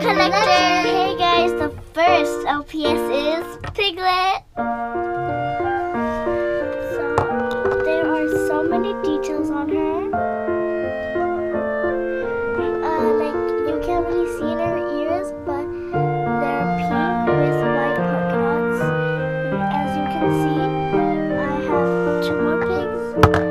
piglet connector. Hey guys, the first LPS is Piglet. So there are so many details on her. Like you can't really see in her ears, but they're pink with white polka dots. And as you can see, I have two more pigs.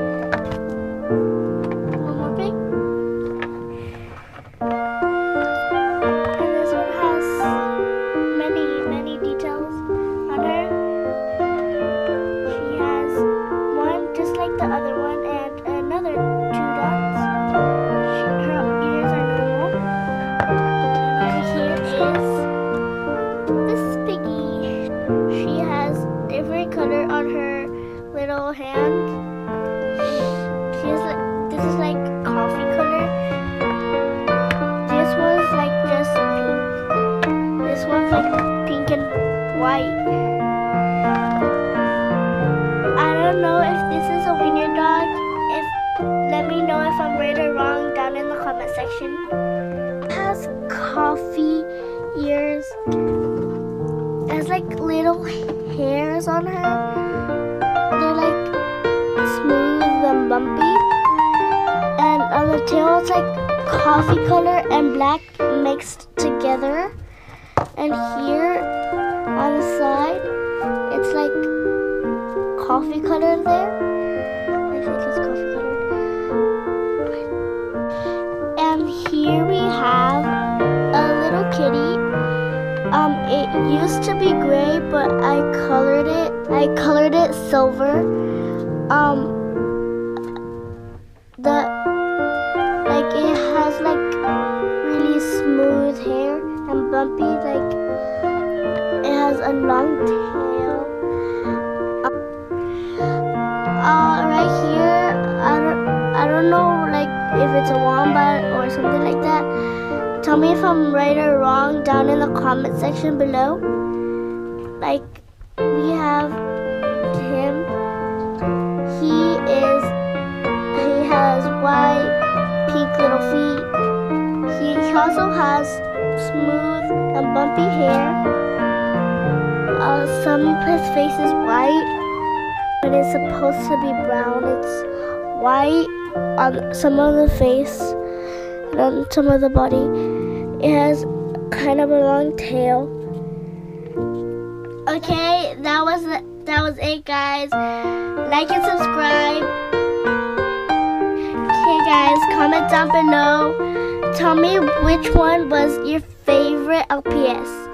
Has coffee ears, has like little hairs on her. They're like smooth and bumpy, and on the tail it's like coffee color and black mixed together. And here on the side it's like coffee color there. I think it's coffee color. Here we have a little kitty. It used to be gray, but I colored it silver. It has like really smooth hair and bumpy. Like it has a long tail. Right here, I don't know like if it's a wombat or something like that. Tell me if I'm right or wrong down in the comment section below. Like, we have him. He has white, pink little feet. He also has smooth and bumpy hair. Some of his face is white, but it's supposed to be brown. It's white on some of the face and on some of the body. It has kind of a long tail. Okay, that was it, guys. Like and subscribe. Okay guys, comment down below. Tell me which one was your favorite LPS.